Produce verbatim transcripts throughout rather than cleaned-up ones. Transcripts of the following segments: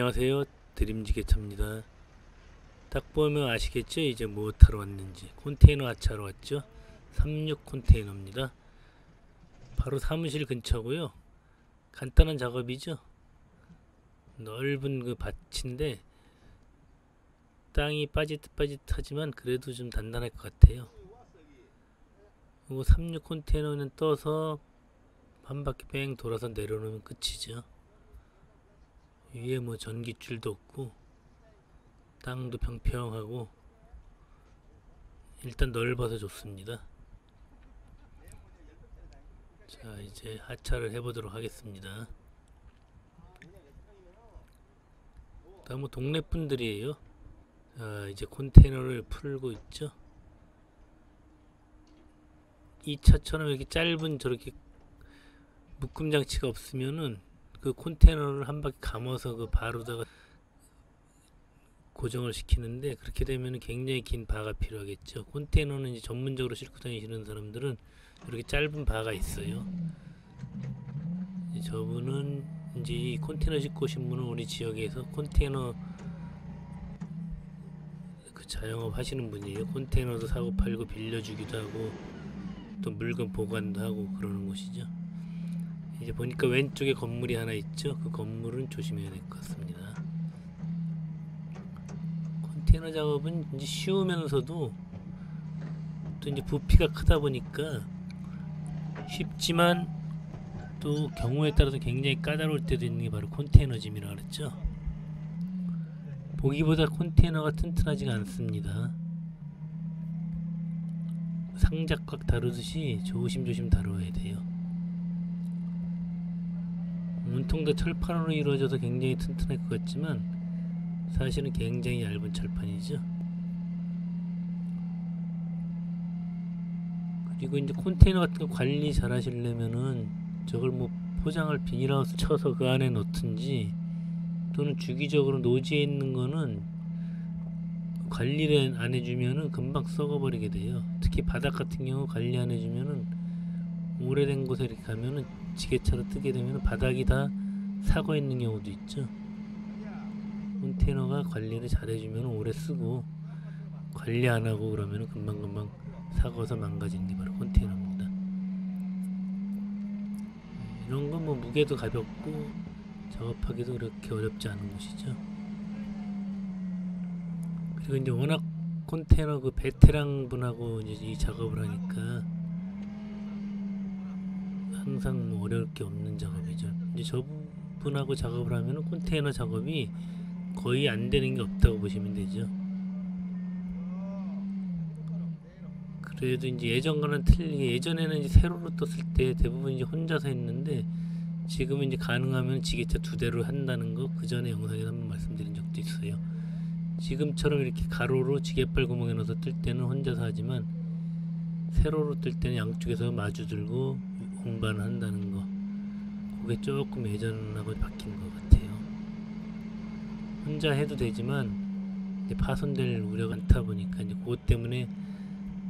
안녕하세요, 드림지게차입니다. 딱 보면 아시겠죠? 이제 뭐 타러 왔는지. 컨테이너 하차로 왔죠. 삼십육 컨테이너입니다. 바로 사무실 근처고요. 간단한 작업이죠. 넓은 그 밭인데 땅이 빠짓빠짓하지만 그래도 좀 단단할 것 같아요. 그리고 삼십육 컨테이너는 떠서 한 바퀴 뺑 돌아서 내려놓으면 끝이죠. 위에 뭐 전기줄도 없고 땅도 평평하고 일단 넓어서 좋습니다. 자, 이제 하차를 해보도록 하겠습니다. 다음 뭐 동네 분들이에요. 자, 이제 컨테이너를 풀고 있죠. 이 차처럼 이렇게 짧은 저렇게 묶음 장치가 없으면은 그 컨테이너를 한 바퀴 감아서 그 바로다가 고정을 시키는데, 그렇게 되면 굉장히 긴 바가 필요하겠죠. 컨테이너는 이제 전문적으로 싣고 다니시는 사람들은 이렇게 짧은 바가 있어요. 저분은 이제 이 컨테이너 싣고 오신 분은 우리 지역에서 컨테이너 그 자영업 하시는 분이에요. 컨테이너도 사고 팔고 빌려주기도 하고 또 물건 보관도 하고 그러는 곳이죠. 이제 보니까 왼쪽에 건물이 하나 있죠. 그 건물은 조심해야 될 것 같습니다. 컨테이너 작업은 이제 쉬우면서도 또 이제 부피가 크다 보니까 쉽지만 또 경우에 따라서 굉장히 까다로울 때도 있는 게 바로 컨테이너 짐이라고 그랬죠. 보기보다 컨테이너가 튼튼하지가 않습니다. 상자꽉 다루듯이 조심조심 다뤄야 돼요. 온통 다 철판으로 이루어져서 굉장히 튼튼할 것 같지만 사실은 굉장히 얇은 철판이죠. 그리고 이제 컨테이너 같은 거 관리 잘 하시려면은 저걸 뭐 포장을 비닐하우스 쳐서 그 안에 넣든지, 또는 주기적으로 노지에 있는 거는 관리를 안 해주면은 금방 썩어버리게 돼요. 특히 바닥 같은 경우 관리 안 해주면은 오래된 곳에 이렇게 가면은 지게차로 뜨게 되면 바닥이 다 사고 있는 경우도 있죠. 컨테이너가 관리를 잘해주면 오래 쓰고, 관리 안 하고 그러면 금방금방 사고서 망가지는 게 바로 컨테이너입니다. 이런 건 뭐 무게도 가볍고 작업하기도 그렇게 어렵지 않은 곳이죠. 그리고 이제 워낙 컨테이너 그 베테랑 분하고 이제 이 작업을 하니까 항상 뭐 어려울 게 없는 작업이죠. 이제 저분하고 작업을 하면 컨테이너 작업이 거의 안 되는 게 없다고 보시면 되죠. 그래도 이제 예전과는 틀리게, 예전에는 이제 세로로 떴을 때 대부분 이제 혼자서 했는데, 지금은 이제 가능하면 지게차 두 대로 한다는 거 그 전에 영상에서 한번 말씀드린 적도 있어요. 지금처럼 이렇게 가로로 지게발 구멍에 넣어서 뜰 때는 혼자서 하지만, 세로로 뜰 때는 양쪽에서 마주 들고 공부를 한다는 거, 그게 조금 예전하고 바뀐 것 같아요. 혼자 해도 되지만 이제 파손될 우려가 많다 보니까, 이제 그것 때문에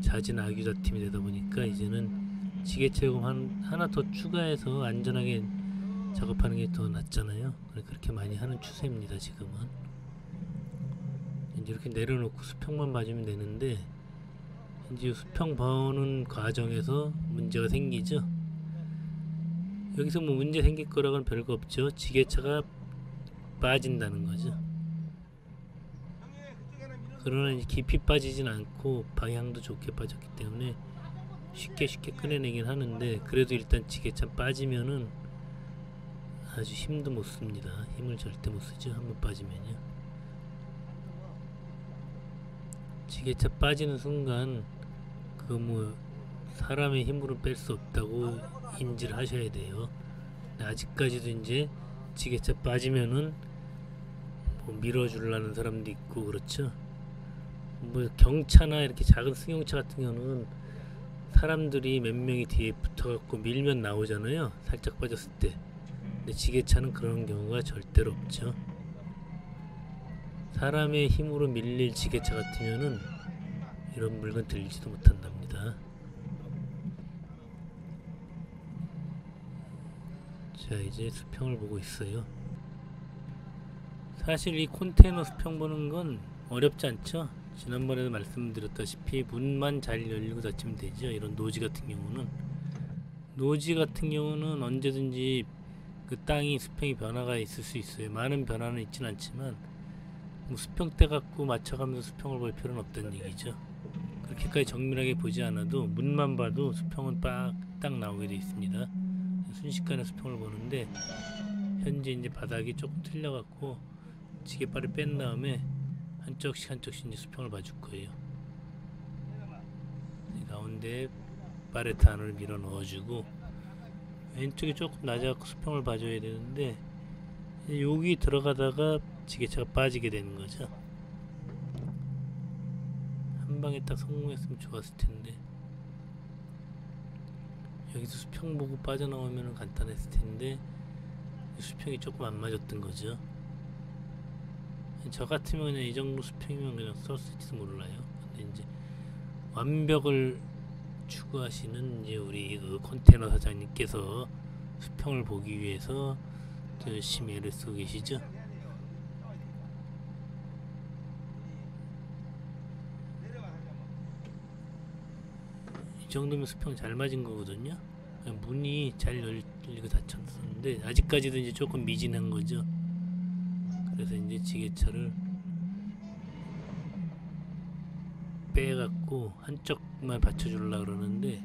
잦은 아귀다툼이 되다 보니까 이제는 지게차 요금 한, 하나 더 추가해서 안전하게 작업하는 게 더 낫잖아요. 그렇게 많이 하는 추세입니다. 지금은 이제 이렇게 내려놓고 수평만 맞으면 되는데, 이제 수평 봐오는 과정에서 문제가 생기죠. 여기서 뭐 문제 생길 거라고는 별거 없죠. 지게차가 빠진다는 거죠. 그러나 이제 깊이 빠지진 않고 방향도 좋게 빠졌기 때문에 쉽게 쉽게 꺼내내긴 하는데, 그래도 일단 지게차 빠지면은 아주 힘도 못 씁니다. 힘을 절대 못 쓰죠. 한번 빠지면요. 지게차 빠지는 순간 그 뭐 사람의 힘으로 뺄 수 없다고 인지를 하셔야 돼요. 아직까지도 이제 지게차 빠지면은 뭐 밀어주려는 사람도 있고 그렇죠. 뭐 경차나 이렇게 작은 승용차 같은 경우는 사람들이 몇 명이 뒤에 붙어갖고 밀면 나오잖아요, 살짝 빠졌을 때. 근데 지게차는 그런 경우가 절대로 없죠. 사람의 힘으로 밀릴 지게차 같으면은 이런 물건 들리지도 못한답니다. 자, 이제 수평을 보고 있어요. 사실 이 컨테이너 수평 보는 건 어렵지 않죠. 지난번에도 말씀드렸다시피 문만 잘 열리고 닫히면 되죠. 이런 노지 같은 경우는 노지 같은 경우는 언제든지 그 땅이 수평이 변화가 있을 수 있어요. 많은 변화는 있진 않지만 뭐 수평대 갖고 맞춰가면서 수평을 볼 필요는 없다는 얘기죠. 그렇게까지 정밀하게 보지 않아도 문만 봐도 수평은 빡 딱 나오게 되어 있습니다. 순식간에 수평을 보는데 현재 이제 바닥이 조금 틀려갖고 지게발을 뺀 다음에 한쪽씩 한쪽씩 이제 수평을 봐줄 거예요. 가운데 바레탄을 밀어 넣어주고 왼쪽이 조금 낮아갖고 수평을 봐줘야 되는데 여기 들어가다가 지게차가 빠지게 되는 거죠. 한 방에 딱 성공했으면 좋았을 텐데 여기서 수평 보고 빠져나오면 간단했을 텐데 수평이 조금 안 맞았던 거죠. 저 같으면 그냥 이 정도 수평이면 그냥 썼을지도 몰라요. 근데 이제 완벽을 추구하시는 이제 우리 그 컨테이너 사장님께서 수평을 보기 위해서 열심히 애를 쓰고 계시죠. 이 정도면 수평 잘 맞은 거거든요. 문이 잘 열리고 닫혔었는데 아직까지도 이제 조금 미진한 거죠. 그래서 이제 지게차를 빼갖고 한쪽만 받쳐주려고 그러는데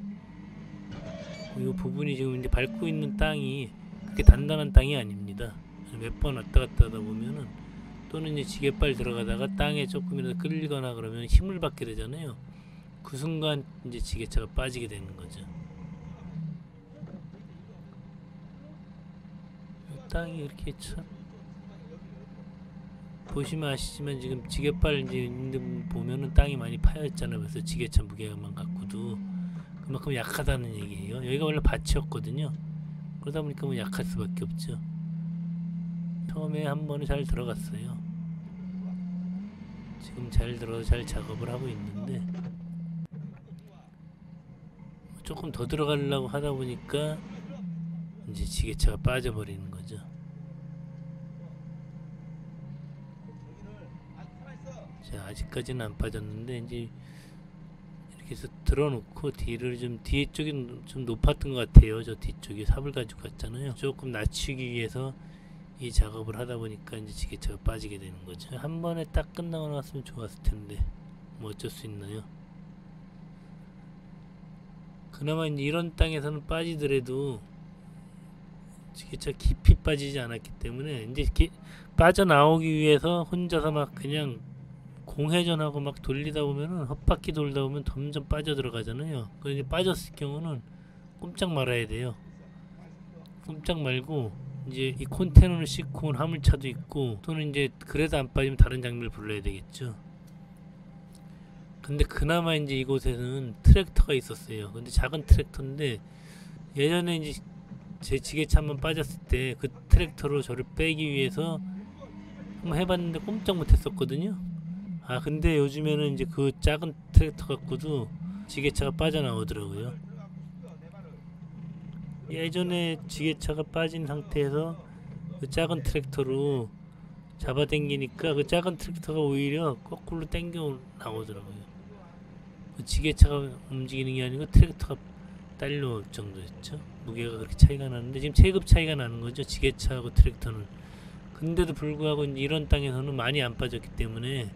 이 부분이 지금 이제 밟고 있는 땅이 그렇게 단단한 땅이 아닙니다. 몇 번 왔다 갔다 하다 보면은 또는 이제 지게발 들어가다가 땅에 조금이라도 끌리거나 그러면 힘을 받게 되잖아요. 그 순간 이제 지게차가 빠지게 되는 거죠. 땅이 이렇게 참 보시면 아시지만 지금 지게발 이제 보면은 땅이 많이 파였잖아요. 그래서 지게차 무게만 갖고도 그만큼 약하다는 얘기예요. 여기가 원래 밭이었거든요. 그러다 보니까 뭐 약할 수밖에 없죠. 처음에 한 번은 잘 들어갔어요. 지금 잘 들어서 잘 작업을 하고 있는데 조금 더 들어가려고 하다 보니까 이제 지게차가 빠져버리는 거죠. 자, 아직까지는 안 빠졌는데 이제 이렇게 해서 들어놓고 뒤를 좀 뒤에 쪽이 좀 높았던 것 같아요. 저 뒤쪽에 삽을 가지고 갔잖아요. 조금 낮추기 위해서 이 작업을 하다 보니까 이제 지게차가 빠지게 되는 거죠. 한 번에 딱 끝나고 나왔으면 좋았을 텐데 뭐 어쩔 수 있나요? 그나마 이제 이런 땅에서는 빠지더라도 지게차 깊이 빠지지 않았기 때문에 이제 기, 빠져나오기 위해서 혼자서 막 그냥 공회전하고 막 돌리다 보면은 헛바퀴 돌다 보면 점점 빠져 들어가잖아요. 그런데 빠졌을 경우는 꼼짝 말아야 돼요. 꼼짝 말고 이제 이 컨테이너를 싣고 온 화물차도 있고 또는 이제 그래도 안 빠지면 다른 장비를 불러야 되겠죠. 근데 그나마 이제 이곳에는 트랙터가 있었어요. 근데 작은 트랙터인데 예전에 이제 제 지게차 한번 빠졌을 때 그 트랙터로 저를 빼기 위해서 한번 해봤는데 꼼짝 못했었거든요. 아 근데 요즘에는 이제 그 작은 트랙터 갖고도 지게차가 빠져나오더라고요. 예전에 지게차가 빠진 상태에서 그 작은 트랙터로 잡아당기니까 그 작은 트랙터가 오히려 거꾸로 당겨 나오더라고요. 그 지게차가 움직이는 게 아니고 트랙터가 딸려올 정도였죠. 무게가 그렇게 차이가 나는데 지금 체급 차이가 나는 거죠. 지게차하고 트랙터는. 근데도 불구하고 이런 땅에서는 많이 안 빠졌기 때문에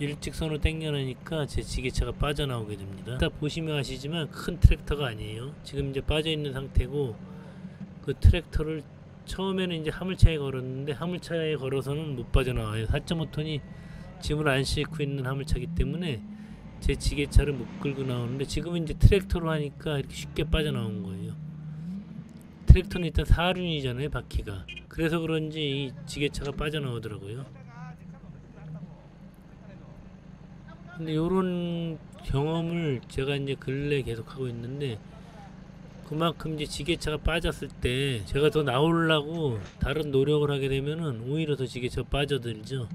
일직선으로 당겨내니까 제 지게차가 빠져나오게 됩니다. 딱 보시면 아시지만 큰 트랙터가 아니에요. 지금 이제 빠져있는 상태고 그 트랙터를 처음에는 이제 화물차에 걸었는데 화물차에 걸어서는 못 빠져나와요. 사 점 오 톤이 짐을 안 싣고 있는 화물차기 때문에 제 지게차를 못 끌고 나오는데 지금은 이제 트랙터로 하니까 이렇게 쉽게 빠져나온 거예요. 트랙터는 일단 사륜이잖아요, 바퀴가. 그래서 그런지 이 지게차가 빠져나오더라고요. 근데 요런 경험을 제가 이제 근래 계속 하고 있는데 그만큼 이제 지게차가 빠졌을 때 제가 더 나오려고 다른 노력을 하게 되면은 오히려 더 지게차가 빠져들죠.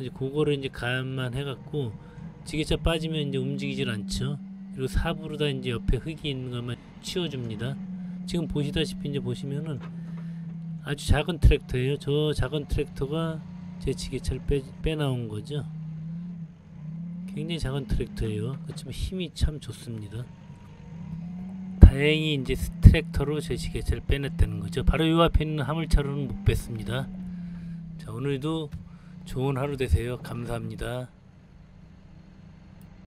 이제 그거를 이제 감안해 갖고 지게차 빠지면 이제 움직이질 않죠. 그리고 삽으로 다 이제 옆에 흙이 있는 것만 치워줍니다. 지금 보시다시피 이제 보시면은 아주 작은 트랙터예요. 저 작은 트랙터가 제치기차를 빼, 빼나온 거죠. 굉장히 작은 트랙터예요. 그렇지만 힘이 참 좋습니다. 다행히 이제 트랙터로 제시계체를 빼냈다는 거죠. 바로 이 앞에 있는 화물차로는 못 뺐습니다. 자, 오늘도 좋은 하루 되세요. 감사합니다.